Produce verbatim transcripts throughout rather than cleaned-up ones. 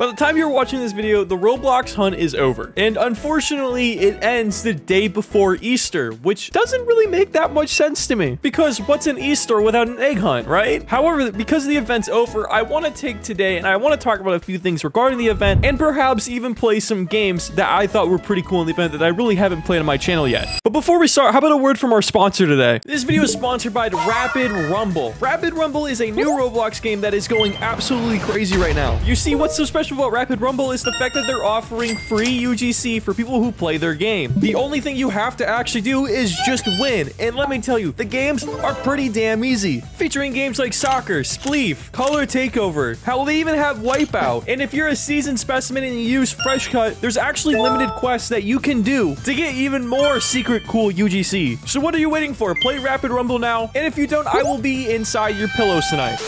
By the time you're watching this video, the Roblox hunt is over. And unfortunately, it ends the day before Easter, which doesn't really make that much sense to me. Because what's an Easter without an egg hunt, right? However, because the event's over, I want to take today and I want to talk about a few things regarding the event and perhaps even play some games that I thought were pretty cool in the event that I really haven't played on my channel yet. But before we start, how about a word from our sponsor today? This video is sponsored by Rapid Rumble. Rapid Rumble is a new Roblox game that is going absolutely crazy right now. You see, what's so special about Rapid Rumble is the fact that they're offering free U G C for people who play their game. The only thing you have to actually do is just win. And let me tell you, the games are pretty damn easy, featuring games like soccer, spleef, color takeover, hell, they even have wipeout. And if you're a seasoned specimen and you use fresh cut, there's actually limited quests that you can do to get even more secret cool U G C. So what are you waiting for? Play Rapid Rumble now. And if you don't, I will be inside your pillows tonight.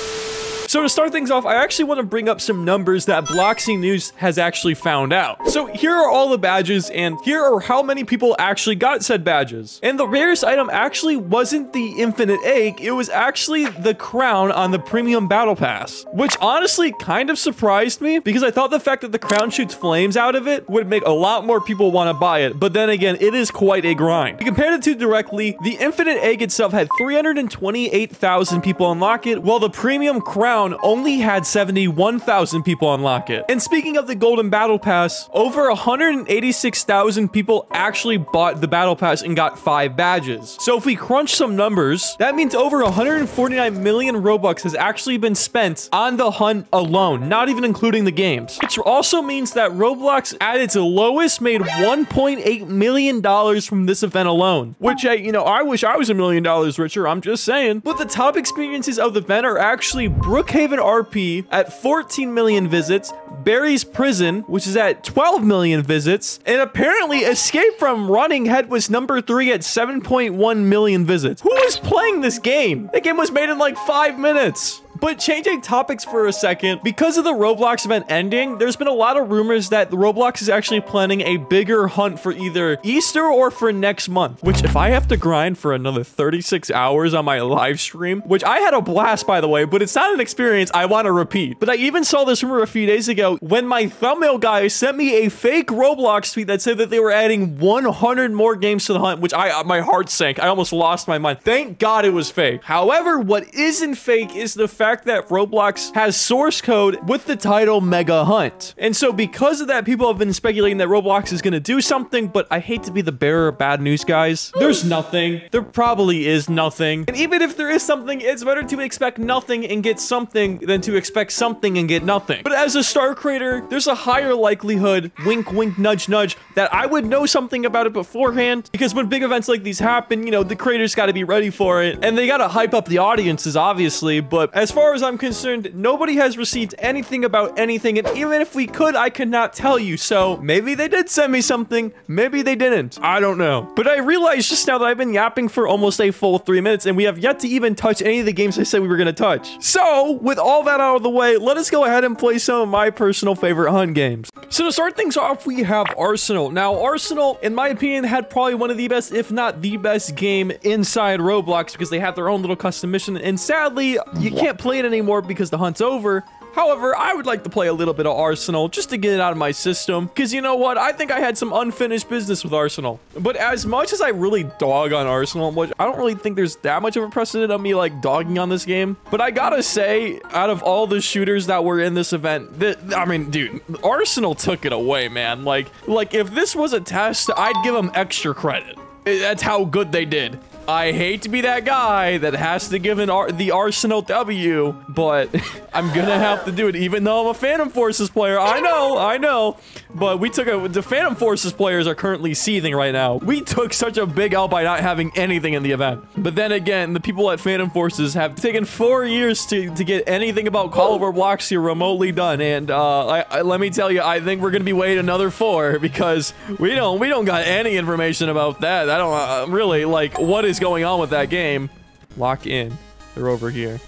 So to start things off, I actually want to bring up some numbers that Bloxy News has actually found out. So here are all the badges, and here are how many people actually got said badges. And the rarest item actually wasn't the infinite egg, it was actually the crown on the premium battle pass, which honestly kind of surprised me because I thought the fact that the crown shoots flames out of it would make a lot more people want to buy it. But then again, it is quite a grind. To compare the two directly, the infinite egg itself had three hundred twenty-eight thousand people unlock it, while the premium crown only had seventy-one thousand people unlock it. And speaking of the golden battle pass, over one hundred eighty-six thousand people actually bought the battle pass and got five badges. So if we crunch some numbers, that means over one hundred forty-nine million Robux has actually been spent on the hunt alone, not even including the games. Which also means that Roblox at its lowest made one point eight million dollars from this event alone, which I, you know, I wish I was a million dollars richer, I'm just saying. But the top experiences of the event are actually Brooklyn Haven R P at fourteen million visits, Barry's Prison, which is at twelve million visits, and apparently Escape from Running Head was number three at seven point one million visits. Who was playing this game? That game was made in like five minutes. But changing topics for a second, because of the Roblox event ending, there's been a lot of rumors that Roblox is actually planning a bigger hunt for either Easter or for next month, which if I have to grind for another thirty-six hours on my live stream, which I had a blast, by the way, but it's not an experience I want to repeat. But I even saw this rumor a few days ago when my thumbnail guy sent me a fake Roblox tweet that said that they were adding one hundred more games to the hunt, which I my heart sank. I almost lost my mind. Thank God it was fake. However, what isn't fake is the fact that Roblox has source code with the title Mega Hunt. And so because of that, people have been speculating that Roblox is going to do something, but I hate to be the bearer of bad news, guys. There's nothing. There probably is nothing. And even if there is something, it's better to expect nothing and get something than to expect something and get nothing. But as a star creator, there's a higher likelihood, wink, wink, nudge, nudge, that I would know something about it beforehand, because when big events like these happen, you know, the creators got to be ready for it and they got to hype up the audiences, obviously. But as far As far as I'm concerned, nobody has received anything about anything, and even if we could, I could not tell you. So maybe they did send me something, maybe they didn't, I don't know. But I realized just now that I've been yapping for almost a full three minutes, and we have yet to even touch any of the games I said we were gonna touch. So with all that out of the way, let us go ahead and play some of my personal favorite hunt games. So to start things off, we have Arsenal. Now Arsenal, in my opinion, had probably one of the best, if not the best game inside Roblox, because they have their own little custom mission, and sadly you can't play it anymore because the hunt's over. However, I would like to play a little bit of Arsenal just to get it out of my system, because you know what? I think I had some unfinished business with Arsenal. But as much as I really dog on Arsenal, which I don't really think there's that much of a precedent of me like dogging on this game, but I gotta say, out of all the shooters that were in this event, th I mean, dude, Arsenal took it away, man. Like, like if this was a test, I'd give them extra credit. That's how good they did. I hate to be that guy that has to give an Ar the Arsenal W, but I'm gonna have to do it, even though I'm a Phantom Forces player. I know, I know, but we took a- the Phantom Forces players are currently seething right now. We took such a big L by not having anything in the event. But then again, the people at Phantom Forces have taken four years to, to get anything about Call Over Blocks here remotely done, and uh, I, I, let me tell you, I think we're gonna be waiting another four, because we don't- we don't got any information about that. I don't- uh, really, like, what is Is going on with that game? Lock in. They're over here.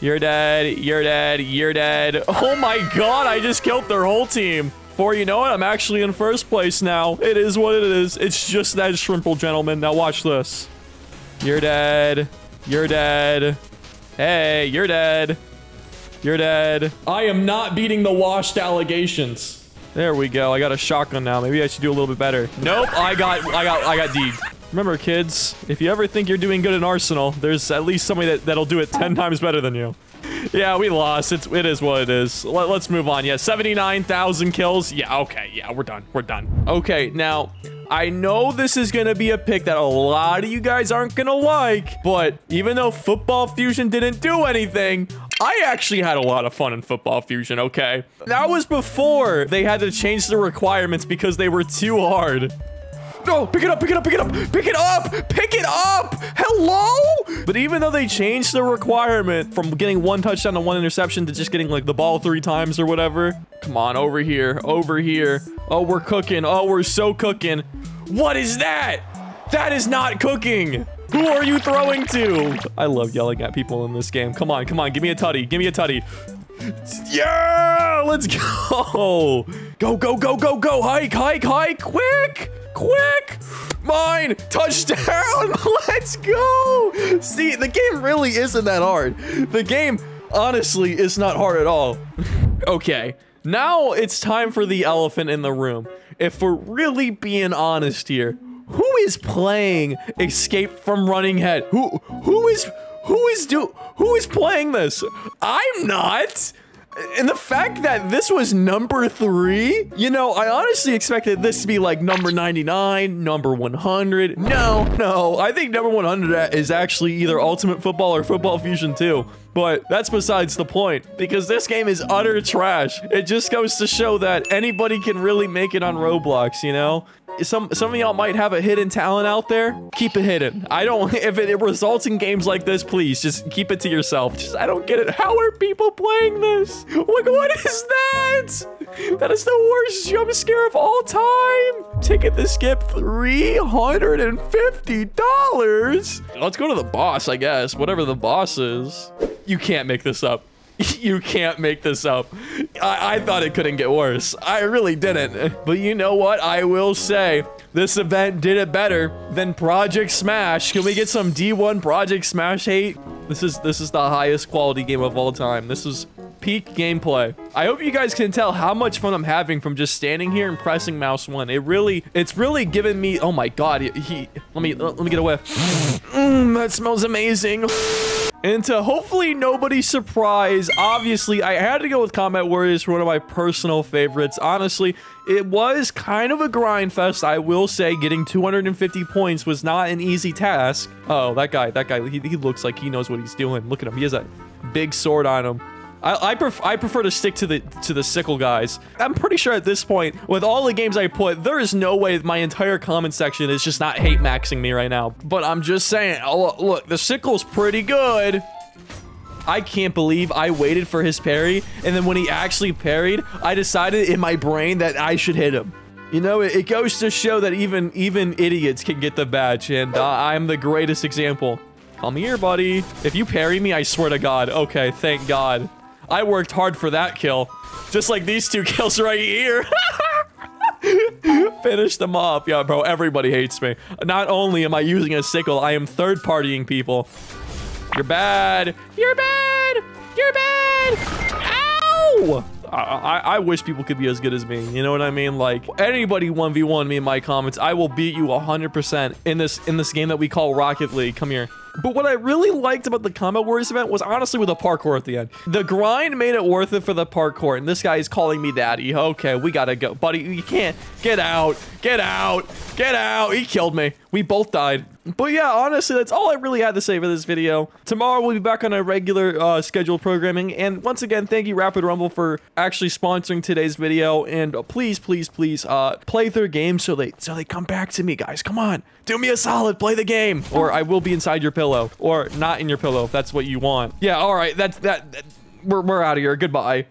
You're dead. You're dead. You're dead. Oh my god, I just killed their whole team. Before you know it, I'm actually in first place now. It is what it is. It's just that shrimple gentleman. Now watch this. You're dead. You're dead. Hey, you're dead. You're dead. I am not beating the washed allegations. There we go. I got a shotgun now. Maybe I should do a little bit better. Nope. I got, I got, I got D'd. Remember, kids, if you ever think you're doing good in Arsenal, there's at least somebody that, that'll do it ten times better than you. Yeah, we lost. It's, it is what it is. Let, let's move on. Yeah, seventy-nine thousand kills. Yeah, okay. Yeah, we're done. We're done. Okay, now, I know this is going to be a pick that a lot of you guys aren't going to like, but even though Football Fusion didn't do anything, I actually had a lot of fun in Football Fusion, okay? That was before they had to change the requirements because they were too hard. No, pick it up, pick it up, pick it up, pick it up, pick it up. Hello? But even though they changed the requirement from getting one touchdown to one interception to just getting like the ball three times or whatever. Come on, over here, over here. Oh, we're cooking. Oh, we're so cooking. What is that? That is not cooking. Who are you throwing to? I love yelling at people in this game. Come on, come on. Give me a tutty. Give me a tutty. Yeah, let's go. Go, go, go, go, go. Hike, hike, hike. Quick. Quick! Mine! Touchdown! Let's go! See, the game really isn't that hard. The game, honestly, is not hard at all. Okay, now it's time for the elephant in the room. If we're really being honest here, who is playing Escape from Running Head? Who, who is, who is do, who is playing this? I'm not! And the fact that this was number three, you know, I honestly expected this to be like number ninety-nine, number one hundred. No, no, I think number one hundred is actually either Ultimate Football or Football Fusion two. But that's besides the point, because this game is utter trash. It just goes to show that anybody can really make it on Roblox, you know? Some some of y'all might have a hidden talent out there. Keep it hidden. I don't, if it, it results in games like this, please just keep it to yourself. Just, I don't get it. How are people playing this? Like, what is that? That is the worst jump scare of all time. Ticket to skip, three hundred fifty dollars. Let's go to the boss, I guess. Whatever the boss is. You can't make this up. You can't make this up. I, I thought it couldn't get worse. I really didn't. But you know what? I will say this event did it better than Project Smash. Can we get some D one Project Smash hate? This is this is the highest quality game of all time. This is peak gameplay. I hope you guys can tell how much fun I'm having from just standing here and pressing mouse one. It really, it's really given me. Oh my God! He, he let me let me get a whiff. Mm, that smells amazing. And to hopefully nobody's surprise, obviously, I had to go with Combat Warriors for one of my personal favorites. Honestly, it was kind of a grind fest. I will say getting two hundred fifty points was not an easy task. Uh oh, that guy, that guy, he, he looks like he knows what he's doing. Look at him. He has a big sword on him. I, I, pref I prefer to stick to the to the sickle guys. I'm pretty sure at this point, with all the games I put, there is no way my entire comment section is just not hate maxing me right now. But I'm just saying, oh, look, the sickle's pretty good. I can't believe I waited for his parry, and then when he actually parried, I decided in my brain that I should hit him. You know, it, it goes to show that even even idiots can get the badge, and uh, I'm the greatest example. Come here, buddy. If you parry me, I swear to God. Okay, thank God. I worked hard for that kill, just like these two kills right here. Finish them off. Yeah, bro, everybody hates me. Not only am I using a sickle, I am third partying people. You're bad. You're bad. You're bad. Ow! I, I, I wish people could be as good as me. You know what I mean? Like, anybody one v one me in my comments, I will beat you one hundred percent in this, in this game that we call Rocket League. Come here. But what I really liked about the Combat Warriors event was honestly with the parkour at the end. The grind made it worth it for the parkour, and this guy is calling me daddy. Okay, we gotta go. Buddy, you can't. Get out. Get out. Get out. He killed me. We both died. But yeah, honestly, that's all I really had to say for this video. Tomorrow, we'll be back on our regular uh, scheduled programming. And once again, thank you, Rapid Rumble, for actually sponsoring today's video. And please, please, please uh, play their game so they, so they come back to me, guys. Come on. Do me a solid. Play the game. Or I will be inside your pillow. Or not in your pillow, if that's what you want. Yeah, all right. That's that. that we're, we're out of here. Goodbye.